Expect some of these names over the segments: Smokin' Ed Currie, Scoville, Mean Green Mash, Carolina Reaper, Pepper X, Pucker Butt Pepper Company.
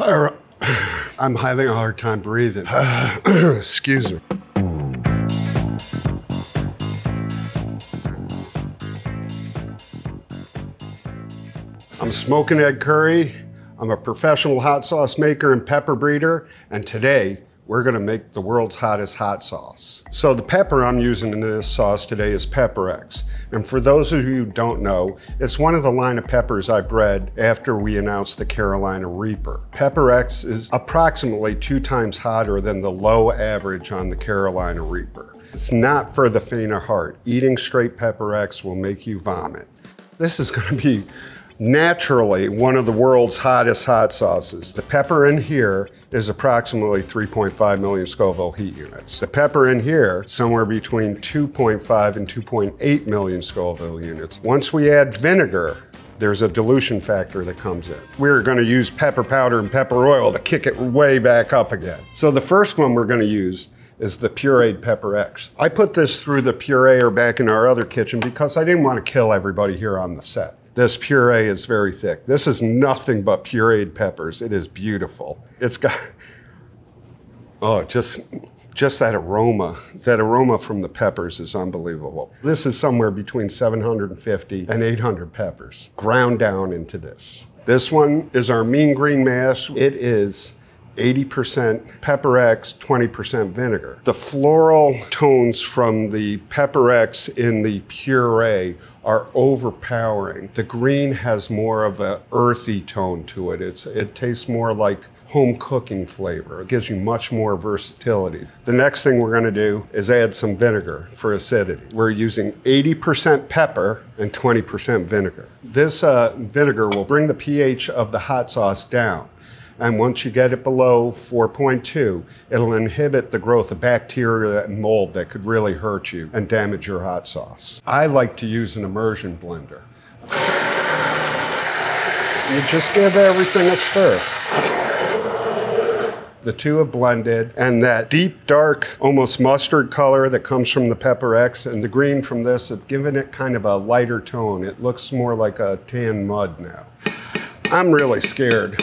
I'm having a hard time breathing. Excuse me. I'm Smokin' Ed Currie. I'm a professional hot sauce maker and pepper breeder, and today we're gonna make the world's hottest hot sauce. So the pepper I'm using in this sauce today is Pepper X. And for those of you who don't know, it's one of the line of peppers I bred after we announced the Carolina Reaper. Pepper X is approximately 2 times hotter than the low average on the Carolina Reaper. It's not for the faint of heart. Eating straight Pepper X will make you vomit. This is gonna be naturally one of the world's hottest hot sauces. The pepper in here is approximately 3.5 million Scoville heat units. The pepper in here, somewhere between 2.5 and 2.8 million Scoville units. Once we add vinegar, there's a dilution factor that comes in. We're gonna use pepper powder and pepper oil to kick it way back up again. So the first one we're gonna use is the pureed Pepper X. I put this through the pureer back in our other kitchen because I didn't wanna kill everybody here on the set. This puree is very thick. This is nothing but pureed peppers. It is beautiful. It's got, oh, just that aroma. That aroma from the peppers is unbelievable. This is somewhere between 750 and 800 peppers ground down into this. This one is our Mean Green Mash. It is 80% Pepper X, 20% vinegar. The floral tones from the Pepper X in the puree are overpowering. The green has more of an earthy tone to it. It tastes more like home cooking flavor. It gives you much more versatility. The next thing we're gonna do is add some vinegar for acidity. We're using 80% pepper and 20% vinegar. This vinegar will bring the pH of the hot sauce down. And once you get it below 4.2, it'll inhibit the growth of bacteria and mold that could really hurt you and damage your hot sauce. I like to use an immersion blender. You just give everything a stir. The two have blended, and that deep, dark, almost mustard color that comes from the Pepper X and the green from this have given it kind of a lighter tone. It looks more like a tan mud now. I'm really scared,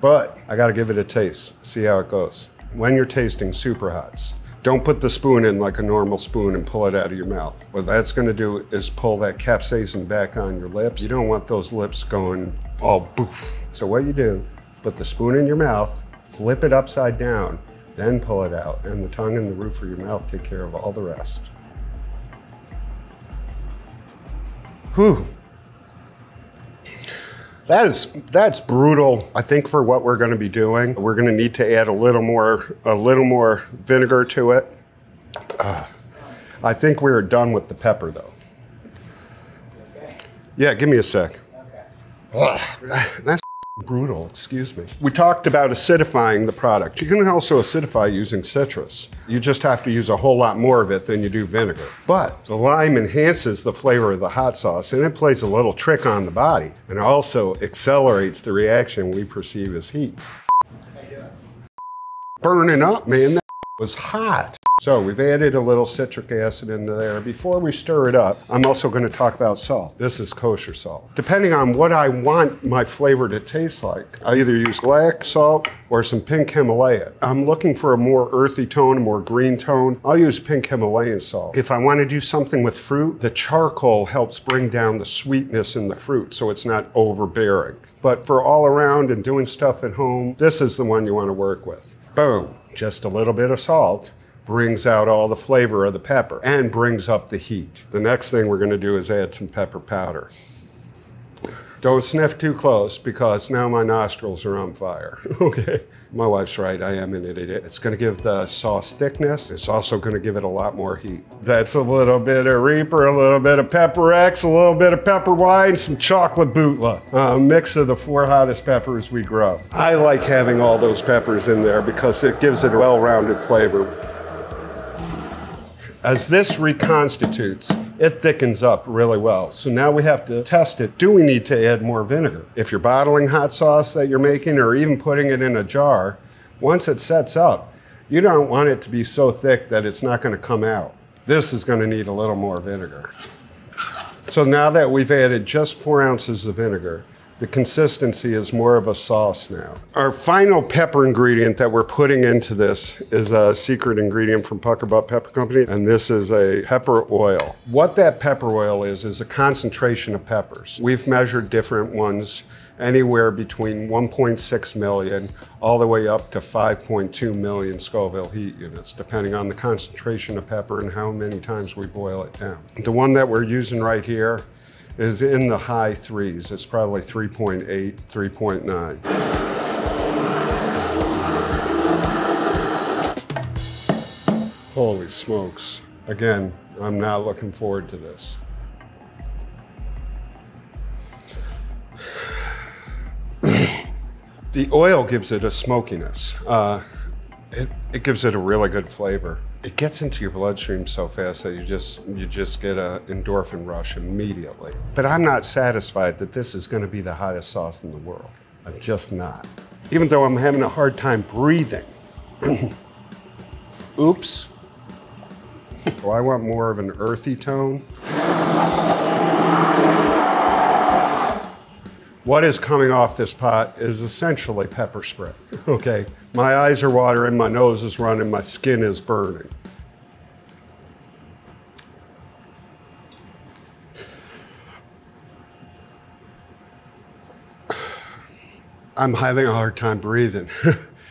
but I gotta give it a taste, see how it goes. When you're tasting super hots, don't put the spoon in like a normal spoon and pull it out of your mouth. What that's gonna do is pull that capsaicin back on your lips. You don't want those lips going all boof. So what you do, put the spoon in your mouth, flip it upside down, then pull it out, and the tongue and the roof of your mouth take care of all the rest. Whew. That's brutal. I think for what we're gonna be doing, we're gonna need to add a little more vinegar to it. I think we're done with the pepper though. Okay. Yeah, give me a sec. Okay. That's brutal, excuse me. We talked about acidifying the product. You can also acidify using citrus. You just have to use a whole lot more of it than you do vinegar. But the lime enhances the flavor of the hot sauce, and it plays a little trick on the body and also accelerates the reaction we perceive as heat. How you doing? Burning up, man, that was hot. So we've added a little citric acid into there. Before we stir it up, I'm also gonna talk about salt. This is kosher salt. Depending on what I want my flavor to taste like, I either use black salt or some pink Himalayan. I'm looking for a more earthy tone, a more green tone. I'll use pink Himalayan salt. If I wanna do something with fruit, the charcoal helps bring down the sweetness in the fruit so it's not overbearing. But for all around and doing stuff at home, this is the one you wanna work with. Boom, just a little bit of salt brings out all the flavor of the pepper and brings up the heat. The next thing we're gonna do is add some pepper powder. Don't sniff too close because now my nostrils are on fire, okay? My wife's right, I am an idiot. It's gonna give the sauce thickness. It's also gonna give it a lot more heat. That's a little bit of Reaper, a little bit of Pepper X, a little bit of pepper wine, some chocolate bootla. A mix of the 4 hottest peppers we grow. I like having all those peppers in there because it gives it a well-rounded flavor. As this reconstitutes, it thickens up really well. So now we have to test it. Do we need to add more vinegar? If you're bottling hot sauce that you're making or even putting it in a jar, once it sets up, you don't want it to be so thick that it's not gonna come out. This is gonna need a little more vinegar. So now that we've added just 4 ounces of vinegar, The consistency is more of a sauce now. Our final pepper ingredient that we're putting into this is a secret ingredient from Pucker Butt Pepper Company, and this is a pepper oil. What that pepper oil is a concentration of peppers. We've measured different ones anywhere between 1.6 million all the way up to 5.2 million Scoville heat units, depending on the concentration of pepper and how many times we boil it down. The one that we're using right here is in the high threes. It's probably 3.8, 3.9. Holy smokes. Again, I'm not looking forward to this. The oil gives it a smokiness. It gives it a really good flavor. It gets into your bloodstream so fast that you just get an endorphin rush immediately. But I'm not satisfied that this is gonna be the hottest sauce in the world. I'm just not. Even though I'm having a hard time breathing. Oops. Well, I want more of an earthy tone. What is coming off this pot is essentially pepper spray, okay? My eyes are watering, my nose is running, my skin is burning. I'm having a hard time breathing.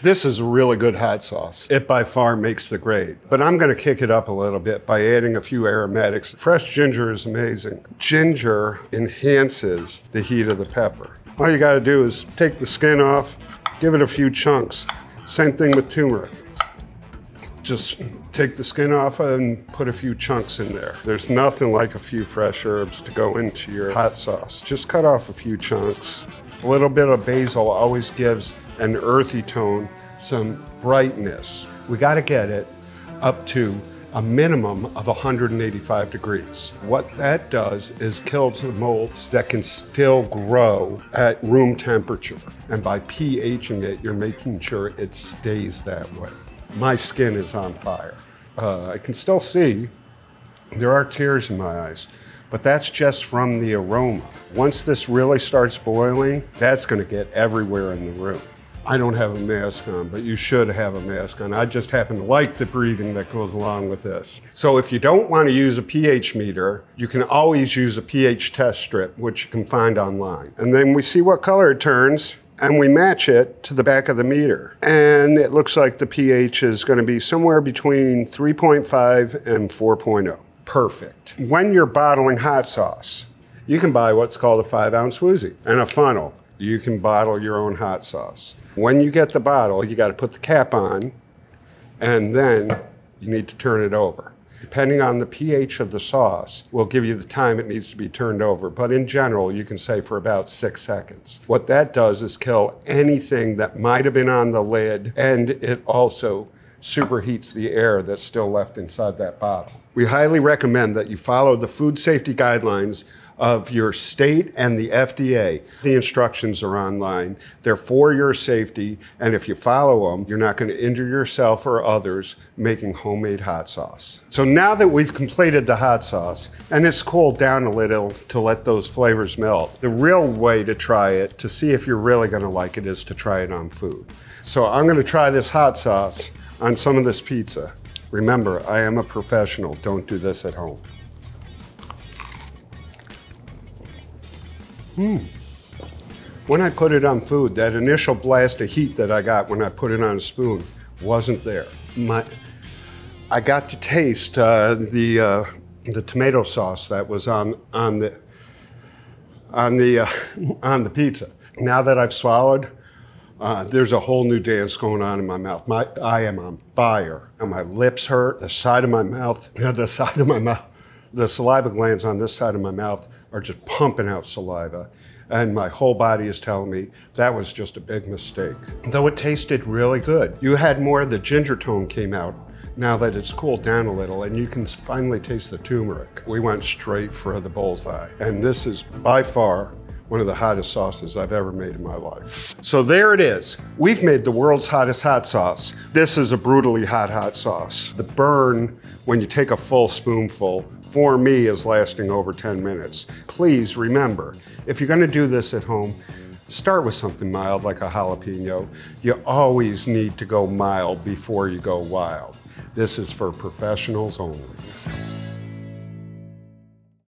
This is a really good hot sauce. It by far makes the grade, but I'm gonna kick it up a little bit by adding a few aromatics. Fresh ginger is amazing. Ginger enhances the heat of the pepper. All you gotta do is take the skin off, give it a few chunks. Same thing with turmeric. Just take the skin off and put a few chunks in there. There's nothing like a few fresh herbs to go into your hot sauce. Just cut off a few chunks. A little bit of basil always gives an earthy tone, some brightness. We gotta get it up to a minimum of 185 degrees. What that does is kills the molds that can still grow at room temperature. And by pHing it, you're making sure it stays that way. My skin is on fire. I can still see, there are tears in my eyes, but that's just from the aroma. Once this really starts boiling, that's gonna get everywhere in the room. I don't have a mask on, but you should have a mask on. I just happen to like the breathing that goes along with this. So if you don't want to use a pH meter, you can always use a pH test strip, which you can find online. And then we see what color it turns, and we match it to the back of the meter. And it looks like the pH is going to be somewhere between 3.5 and 4.0. Perfect. When you're bottling hot sauce, you can buy what's called a 5-ounce woozy and a funnel. You can bottle your own hot sauce. When you get the bottle, you gotta put the cap on, and then you need to turn it over. Depending on the pH of the sauce, will give you the time it needs to be turned over. But in general, you can say for about 6 seconds. What that does is kill anything that might've been on the lid, and it also superheats the air that's still left inside that bottle. We highly recommend that you follow the food safety guidelines of your state and the FDA. The instructions are online. They're for your safety, and if you follow them, you're not going to injure yourself or others making homemade hot sauce. So now that we've completed the hot sauce, and it's cooled down a little to let those flavors melt, the real way to try it, to see if you're really going to like it, is to try it on food. So I'm going to try this hot sauce on some of this pizza. Remember, I am a professional. Don't do this at home. When I put it on food, that initial blast of heat that I got when I put it on a spoon wasn't there. I got to taste the tomato sauce that was on the pizza. Now that I've swallowed, there's a whole new dance going on in my mouth. I am on fire, and my lips hurt. The saliva glands on this side of my mouth are just pumping out saliva, and my whole body is telling me that was just a big mistake. Though it tasted really good. You had more of the ginger tone came out now that it's cooled down a little, and you can finally taste the turmeric. We went straight for the bullseye, and this is by far one of the hottest sauces I've ever made in my life. So there it is. We've made the world's hottest hot sauce. This is a brutally hot, hot sauce. The burn, when you take a full spoonful, for me is lasting over 10 minutes. Please remember, if you're gonna do this at home, start with something mild like a jalapeno. You always need to go mild before you go wild. This is for professionals only.